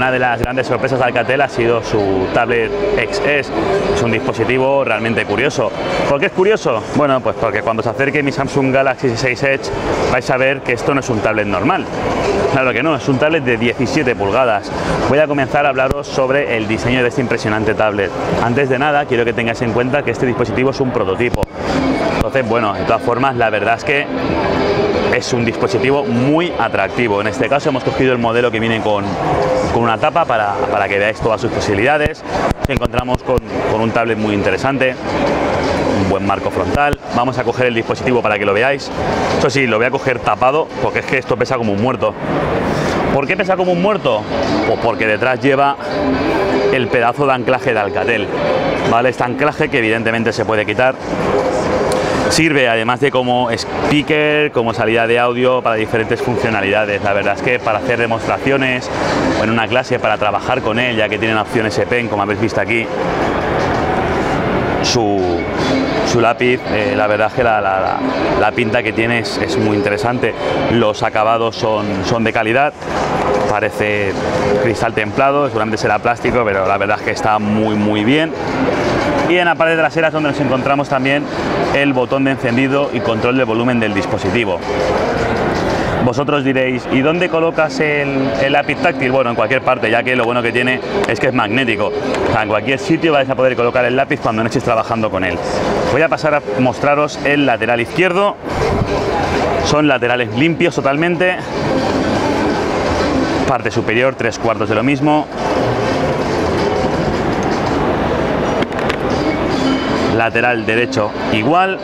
una de las grandes sorpresas de Alcatel ha sido su tablet XS. Es un dispositivo realmente curioso. ¿Por qué es curioso? Bueno, pues porque cuando se acerque mi Samsung Galaxy S6 Edge vais a ver que esto no es un tablet normal. Claro que no, es un tablet de 17 pulgadas. Voy a comenzar a hablaros sobre el diseño de este impresionante tablet. Antes de nada, quiero que tengáis en cuenta que este dispositivo es un prototipo. Entonces, bueno, de todas formas, la verdad es que es un dispositivo muy atractivo. En este caso hemos cogido el modelo que viene con una tapa para que veáis todas sus posibilidades. Nos encontramos con un tablet muy interesante, un buen marco frontal. Vamos a coger el dispositivo para que lo veáis. Eso sí, lo voy a coger tapado porque es que esto pesa como un muerto. ¿Por qué pesa como un muerto? Pues porque detrás lleva el pedazo de anclaje de Alcatel, ¿vale? Este anclaje que evidentemente se puede quitar. Sirve además de como speaker, como salida de audio para diferentes funcionalidades. La verdad es que para hacer demostraciones o en una clase para trabajar con él, ya que tienen opción S Pen, como habéis visto aquí, su lápiz, la verdad es que la pinta que tiene es muy interesante. Los acabados son de calidad, parece cristal templado, seguramente será plástico, pero la verdad es que está muy bien. Y en la parte trasera es donde nos encontramos también el botón de encendido y control de volumen del dispositivo. Vosotros diréis, ¿y dónde colocas el lápiz táctil? Bueno, en cualquier parte, ya que lo bueno que tiene es que es magnético. O sea, en cualquier sitio vais a poder colocar el lápiz cuando no estéis trabajando con él. Voy a pasar a mostraros el lateral izquierdo. Son laterales limpios totalmente. Parte superior, 3/4 de lo mismo. Lateral derecho igual.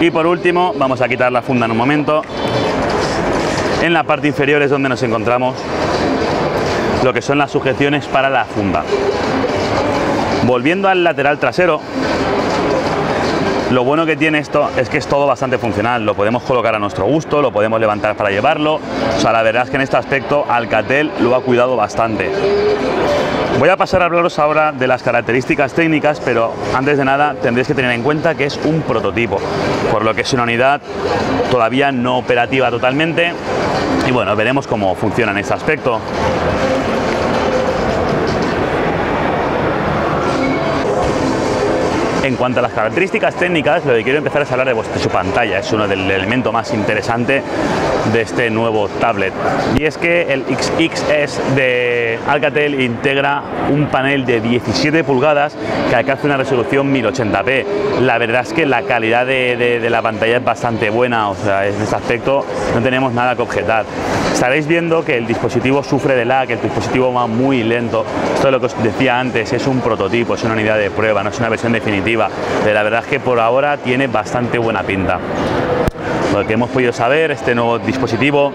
Y por último, vamos a quitar la funda en un momento. En la parte inferior es donde nos encontramos lo que son las sujeciones para la funda. Volviendo al lateral trasero, lo bueno que tiene esto es que es todo bastante funcional. Lo podemos colocar a nuestro gusto, lo podemos levantar para llevarlo. O sea, la verdad es que en este aspecto Alcatel lo ha cuidado bastante. Voy a pasar a hablaros ahora de las características técnicas, pero antes de nada tendréis que tener en cuenta que es un prototipo, por lo que es una unidad todavía no operativa totalmente, y bueno, veremos cómo funciona en este aspecto. En cuanto a las características técnicas, lo que quiero empezar es hablar de su pantalla. Es uno del elemento más interesante de este nuevo tablet. Y es que el XXS de Alcatel integra un panel de 17 pulgadas que alcanza una resolución 1080p. La verdad es que la calidad de la pantalla es bastante buena. O sea, en este aspecto no tenemos nada que objetar. Estaréis viendo que el dispositivo sufre de lag, que el dispositivo va muy lento. Esto es lo que os decía antes, es un prototipo, es una unidad de prueba, no es una versión definitiva. Pero la verdad es que por ahora tiene bastante buena pinta. Lo que hemos podido saber, este nuevo dispositivo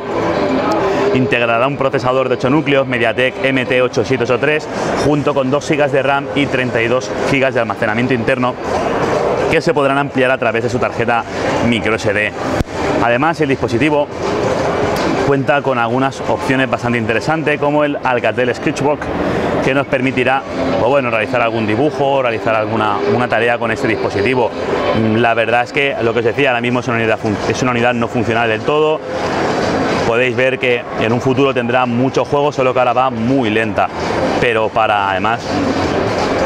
integrará un procesador de 8 núcleos MediaTek MT8783 junto con 2 GB de RAM y 32 GB de almacenamiento interno que se podrán ampliar a través de su tarjeta microSD. Además, el dispositivo cuenta con algunas opciones bastante interesantes como el Alcatel Sketchbook, que nos permitirá, o bueno, realizar algún dibujo, realizar alguna tarea con este dispositivo. La verdad es que lo que os decía, ahora mismo es una unidad no funcional del todo. Podéis ver que en un futuro tendrá muchos juegos, solo que ahora va muy lenta, pero para además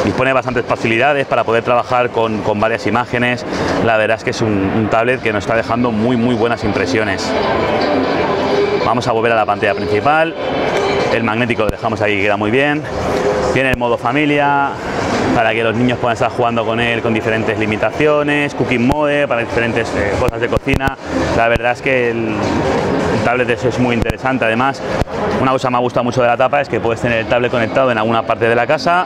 dispone de bastantes facilidades para poder trabajar con varias imágenes. La verdad es que es un tablet que nos está dejando muy buenas impresiones. Vamos a volver a la pantalla principal. El magnético lo dejamos ahí, queda muy bien. Tiene el modo familia para que los niños puedan estar jugando con él con diferentes limitaciones, cooking mode para diferentes cosas de cocina. La verdad es que el tablet es muy interesante. Además, una cosa que me ha gustado mucho de la tapa es que puedes tener el tablet conectado en alguna parte de la casa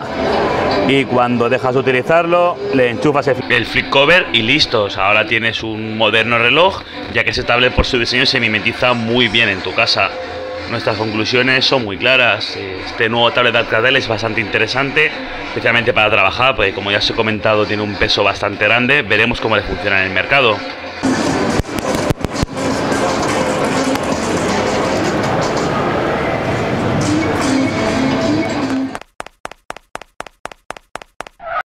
y cuando dejas de utilizarlo le enchufas el flip cover y listos. Ahora tienes un moderno reloj, ya que ese tablet por su diseño se mimetiza muy bien en tu casa. Nuestras conclusiones son muy claras. Este nuevo tablet de Alcatel es bastante interesante, especialmente para trabajar, porque como ya os he comentado tiene un peso bastante grande. Veremos cómo le funciona en el mercado.